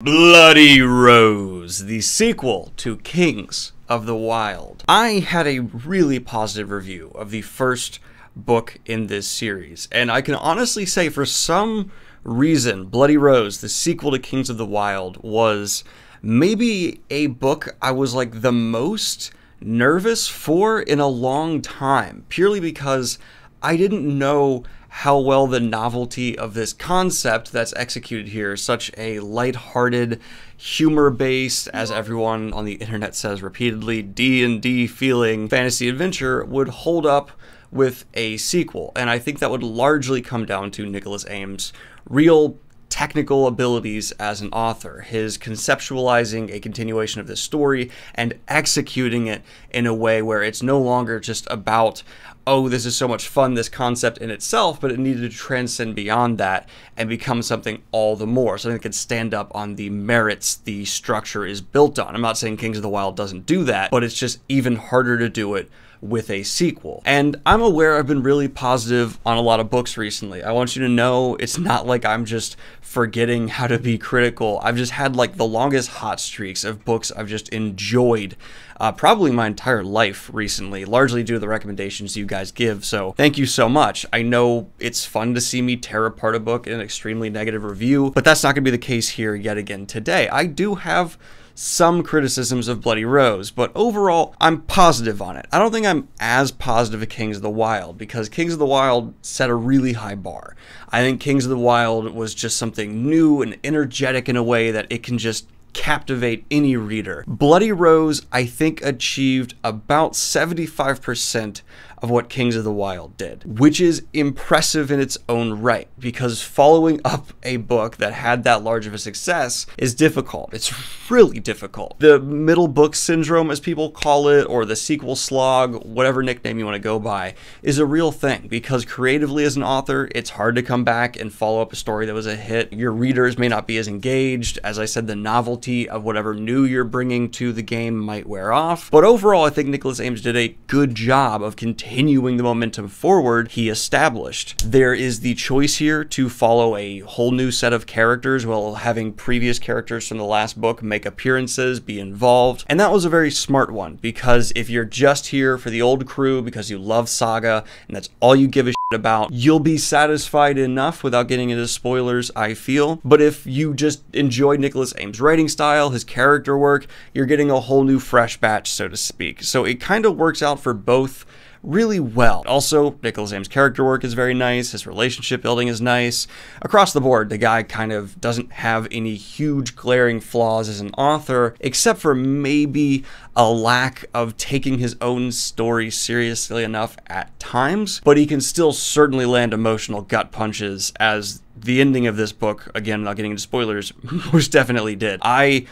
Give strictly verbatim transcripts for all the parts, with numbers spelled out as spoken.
Bloody Rose, the sequel to Kings of the Wild. I had a really positive review of the first book in this series, and I can honestly say for some reason, Bloody Rose, the sequel to Kings of the Wild, was maybe a book I was like the most nervous for in a long time, purely because I didn't know how well the novelty of this concept that's executed here, such a lighthearted, humor-based, as everyone on the internet says repeatedly, D and D feeling fantasy adventure would hold up with a sequel. And I think that would largely come down to Nicholas Eames' real technical abilities as an author, his conceptualizing a continuation of this story and executing it in a way where it's no longer just about, oh, this is so much fun, this concept in itself, but it needed to transcend beyond that and become something all the more, something that could stand up on the merits the structure is built on. I'm not saying Kings of the Wild doesn't do that, but it's just even harder to do it with a sequel. And I'm aware I've been really positive on a lot of books recently. I want you to know it's not like I'm just forgetting how to be critical. I've just had like the longest hot streaks of books I've just enjoyed uh, probably my entire life recently, largely due to the recommendations you guys give. So thank you so much. I know it's fun to see me tear apart a book in an extremely negative review, but that's not gonna be the case here yet again today. I do have some criticisms of Bloody Rose, but overall, I'm positive on it. I don't think I'm as positive as Kings of the Wild, because Kings of the Wild set a really high bar. I think Kings of the Wild was just something new and energetic in a way that it can just captivate any reader. Bloody Rose, I think, achieved about seventy-five percent of what Kings of the Wild did, which is impressive in its own right, because following up a book that had that large of a success is difficult. It's really difficult. The middle book syndrome, as people call it, or the sequel slog, whatever nickname you want to go by, is a real thing, because creatively as an author, it's hard to come back and follow up a story that was a hit. Your readers may not be as engaged. As I said, the novelty of whatever new you're bringing to the game might wear off. But overall, I think Nicholas Eames did a good job of continuing continuing the momentum forward he established. There is the choice here to follow a whole new set of characters while having previous characters from the last book make appearances, be involved, and that was a very smart one, because if you're just here for the old crew because you love Saga and that's all you give a shit about, you'll be satisfied enough without getting into spoilers, I feel. But if you just enjoy Nicholas Eames' writing style, his character work, you're getting a whole new fresh batch, so to speak. So it kind of works out for both really well. Also, Nicholas Eames' character work is very nice, his relationship building is nice. Across the board, the guy kind of doesn't have any huge glaring flaws as an author, except for maybe a lack of taking his own story seriously enough at times, but he can still certainly land emotional gut punches, as the ending of this book, again, not getting into spoilers, most definitely did. I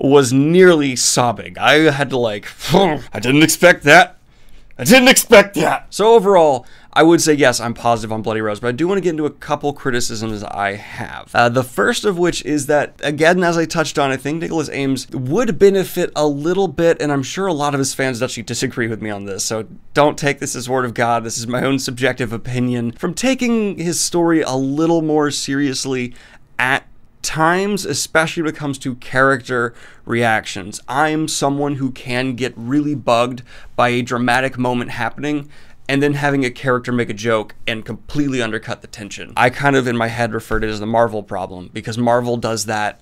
was nearly sobbing. I had to like, I didn't expect that. I didn't expect that. So overall, I would say, yes, I'm positive on Bloody Rose, but I do want to get into a couple criticisms I have. Uh, the first of which is that, again, as I touched on, I think Nicholas Eames would benefit a little bit, and I'm sure a lot of his fans actually disagree with me on this, so don't take this as word of God. This is my own subjective opinion. From taking his story a little more seriously at times, especially when it comes to character reactions. I'm someone who can get really bugged by a dramatic moment happening and then having a character make a joke and completely undercut the tension. I kind of in my head refer to it as the Marvel problem, because Marvel does that,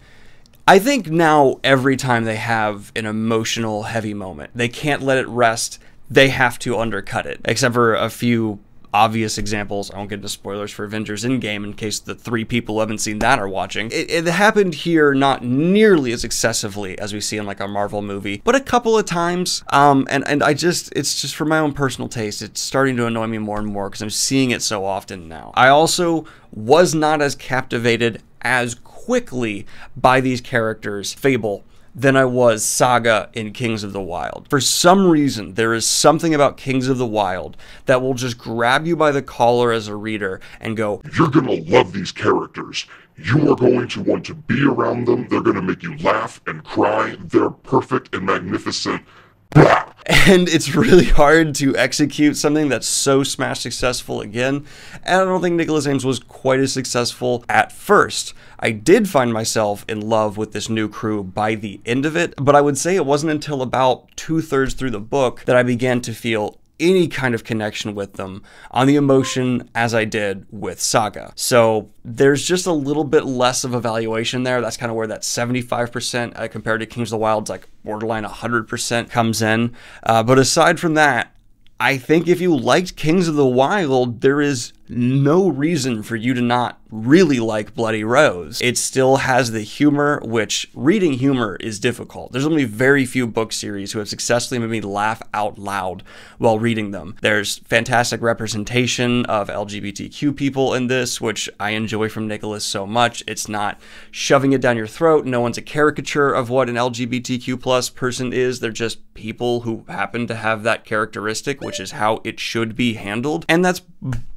I think, now every time they have an emotional heavy moment. They can't let it rest. They have to undercut it, except for a few obvious examples. I won't get into spoilers for Avengers Endgame in case the three people who haven't seen that are watching. It, it happened here not nearly as excessively as we see in like a Marvel movie, but a couple of times. Um, and, and I just, it's just for my own personal taste, it's starting to annoy me more and more because I'm seeing it so often now. I also was not as captivated as quickly by these characters, Fable, than I was Saga in Kings of the Wild. For some reason, there is something about Kings of the Wild that will just grab you by the collar as a reader and go, you're gonna love these characters. You are going to want to be around them. They're gonna make you laugh and cry. They're perfect and magnificent. Blah. and it's really hard to execute something that's so smash successful again, and I don't think Nicholas Eames was quite as successful at first. I did find myself in love with this new crew by the end of it, but I would say it wasn't until about two-thirds through the book that I began to feel any kind of connection with them on the emotion as I did with Saga. So there's just a little bit less of evaluation there. That's kind of where that seventy-five percent uh, compared to Kings of the Wild's like borderline one hundred percent comes in. Uh, but aside from that, I think if you liked Kings of the Wild, there is no reason for you to not really like Bloody Rose. It still has the humor, which reading humor is difficult. There's only very few book series who have successfully made me laugh out loud while reading them. There's fantastic representation of L G B T Q people in this, which I enjoy from Nicholas so much. It's not shoving it down your throat. No one's a caricature of what an L G B T Q plus person is. They're just people who happen to have that characteristic, which is how it should be handled. And that's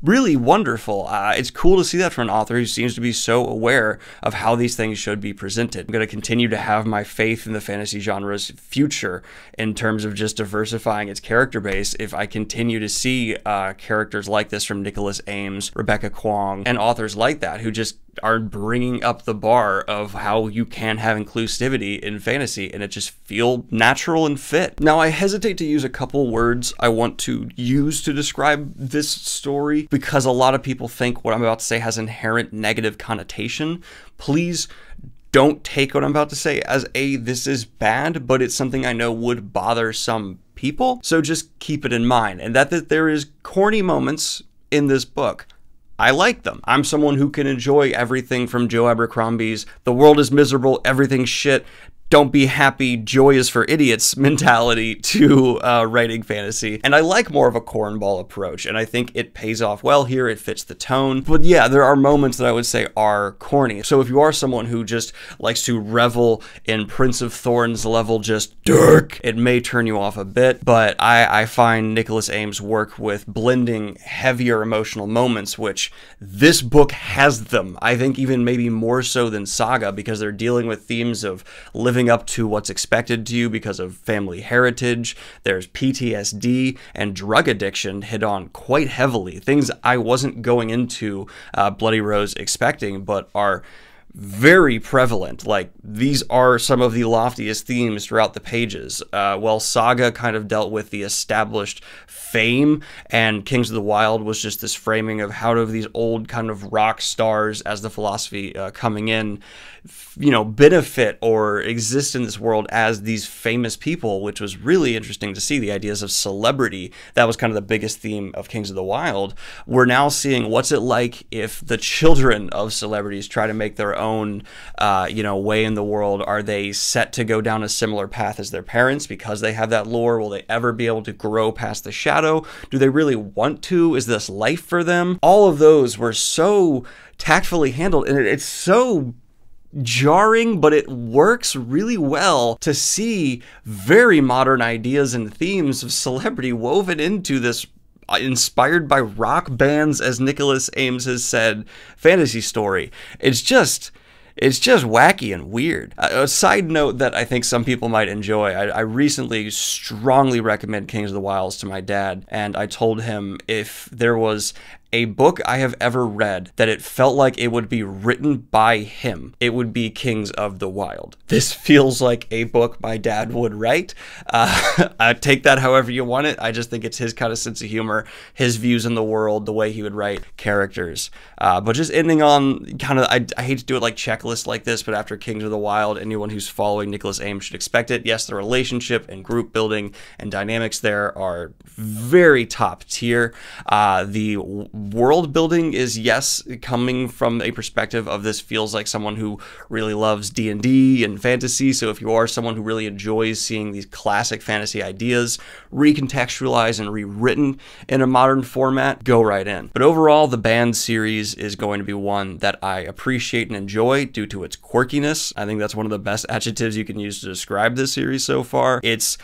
really wonderful. Uh, it's cool to see that from an author who seems to be so aware of how these things should be presented. I'm going to continue to have my faith in the fantasy genre's future in terms of just diversifying its character base if I continue to see uh, characters like this from Nicholas Eames, Rebecca Kwong, and authors like that who just are bringing up the bar of how you can have inclusivity in fantasy and it just feel natural and fit. Now, I hesitate to use a couple words I want to use to describe this story because a lot of people think what I'm about to say has inherent negative connotation. Please don't take what I'm about to say as a this is bad, but it's something I know would bother some people. So just keep it in mind. And that that there is corny moments in this book. I like them. I'm someone who can enjoy everything from Joe Abercrombie's The World Is Miserable, everything's shit, don't be happy, joy is for idiots mentality to uh, writing fantasy. And I like more of a cornball approach, and I think it pays off well here, it fits the tone. But yeah, there are moments that I would say are corny. So if you are someone who just likes to revel in Prince of Thorns level just dirk, it may turn you off a bit, but I, I find Nicholas Eames' work with blending heavier emotional moments, which this book has them, I think even maybe more so than Saga, because they're dealing with themes of living up to what's expected to you because of family heritage. There's P T S D and drug addiction hit on quite heavily. Things I wasn't going into uh, Bloody Rose expecting, but are very prevalent. Like, these are some of the loftiest themes throughout the pages. Uh, while Saga kind of dealt with the established fame, and Kings of the Wild was just this framing of how do these old kind of rock stars, as the philosophy uh, coming in, you know, benefit or exist in this world as these famous people, which was really interesting to see. The ideas of celebrity, that was kind of the biggest theme of Kings of the Wild. We're now seeing what's it like if the children of celebrities try to make their own, uh, you know, way in the world. Are they set to go down a similar path as their parents because they have that lore? Will they ever be able to grow past the shadow? Do they really want to? Is this life for them? All of those were so tactfully handled, and it's so jarring, but it works really well to see very modern ideas and themes of celebrity woven into this inspired by rock bands, as Nicholas Eames has said, fantasy story. It's just It's just wacky and weird. A side note that I think some people might enjoy, I, I recently strongly recommend Kings of the Wilds to my dad, and I told him if there was a book I have ever read that it felt like it would be written by him, it would be Kings of the Wild. This feels like a book my dad would write. Uh, take that however you want it. I just think it's his kind of sense of humor, his views in the world, the way he would write characters. Uh, but just ending on kind of, I, I hate to do it like checklist like this, but after Kings of the Wild, anyone who's following Nicholas Eames should expect it. Yes, the relationship and group building and dynamics there are very top tier. Uh, the world building is, yes, coming from a perspective of this feels like someone who really loves D and D and fantasy. So if you are someone who really enjoys seeing these classic fantasy ideas recontextualized and rewritten in a modern format, go right in. But overall, the band series is going to be one that I appreciate and enjoy due to its quirkiness. I think that's one of the best adjectives you can use to describe this series so far. It's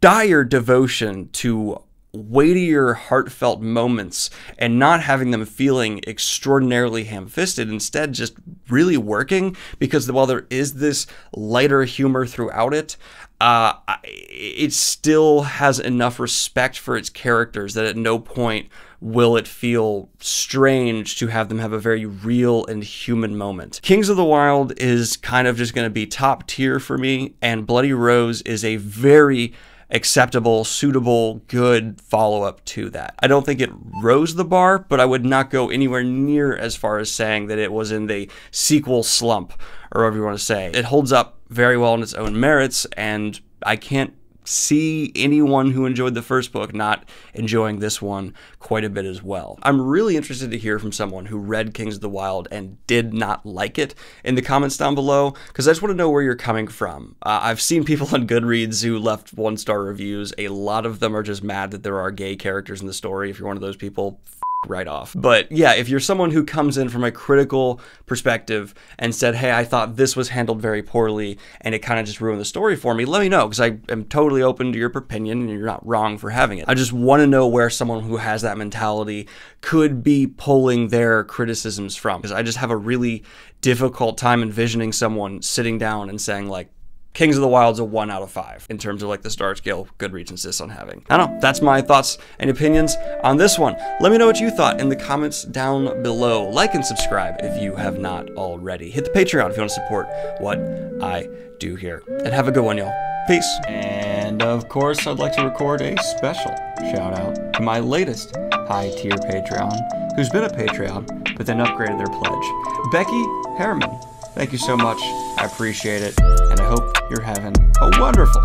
dire devotion to weightier, heartfelt moments and not having them feeling extraordinarily ham-fisted, instead just really working, because while there is this lighter humor throughout it, uh, it still has enough respect for its characters that at no point will it feel strange to have them have a very real and human moment. Kings of the Wild is kind of just going to be top tier for me, and Bloody Rose is a very acceptable, suitable, good follow-up to that. I don't think it rose the bar, but I would not go anywhere near as far as saying that it was in the sequel slump, or whatever you want to say. It holds up very well in its own merits, and I can't see anyone who enjoyed the first book not enjoying this one quite a bit as well. I'm really interested to hear from someone who read Kings of the Wild and did not like it in the comments down below, because I just want to know where you're coming from. Uh, I've seen people on Goodreads who left one-star reviews. A lot of them are just mad that there are gay characters in the story. If you're one of those people, right off. But yeah, if you're someone who comes in from a critical perspective and said, hey, I thought this was handled very poorly and it kind of just ruined the story for me, let me know, because I am totally open to your opinion and you're not wrong for having it. I just want to know where someone who has that mentality could be pulling their criticisms from, because I just have a really difficult time envisioning someone sitting down and saying, like, Kings of the Wild's a one out of five in terms of like the star scale Goodreads insists on having. I don't know, that's my thoughts and opinions on this one. Let me know what you thought in the comments down below. Like and subscribe if you have not already. Hit the Patreon if you want to support what I do here. And have a good one, y'all. Peace. And of course, I'd like to record a special shout out to my latest high tier Patreon, who's been a Patreon, but then upgraded their pledge, Becky Harriman. Thank you so much. I appreciate it. And I hope you're having a wonderful,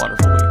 wonderful week.